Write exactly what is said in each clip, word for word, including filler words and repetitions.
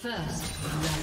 First, no.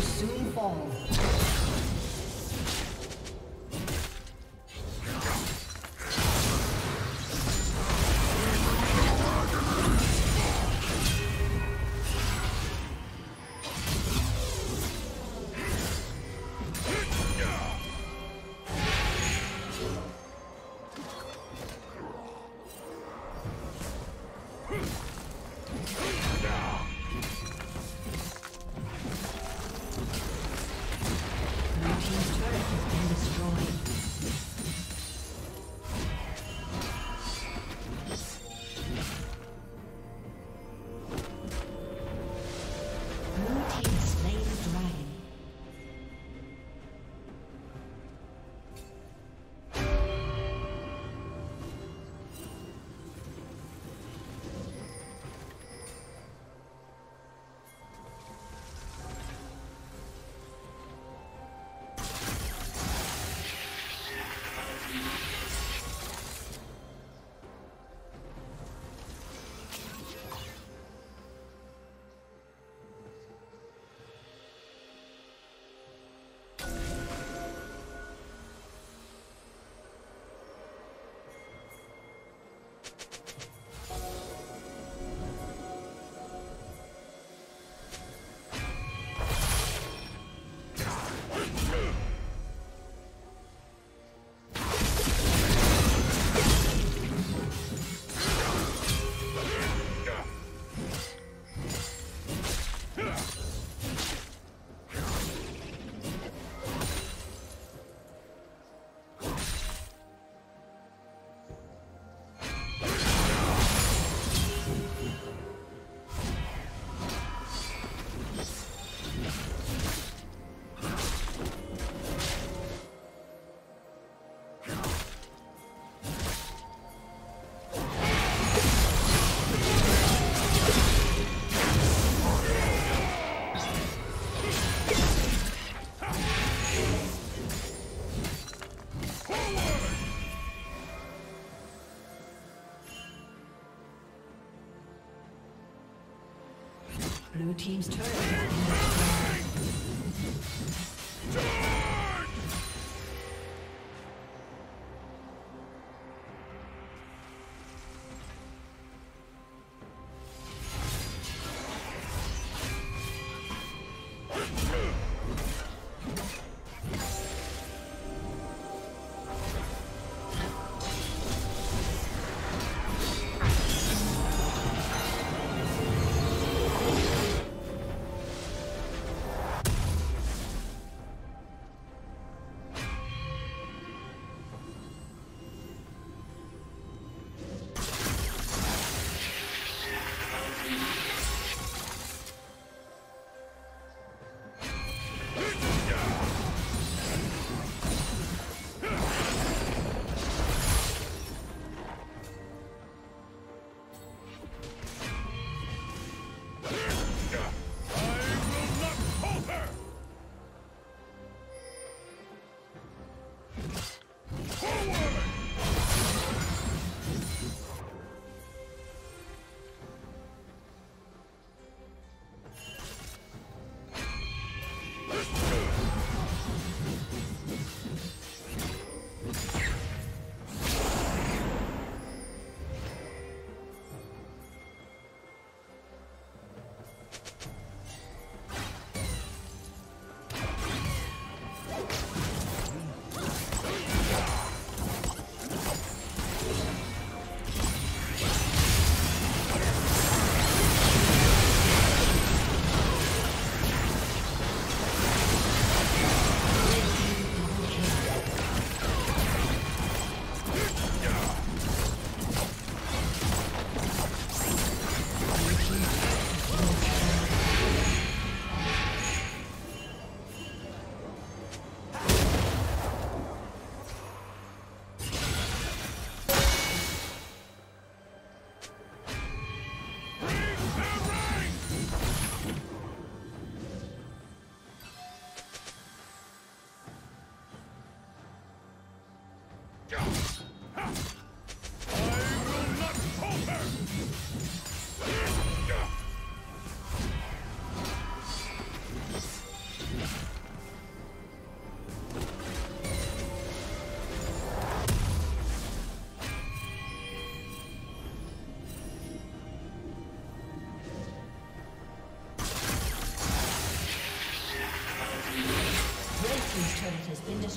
will soon fall. Blue team's turret.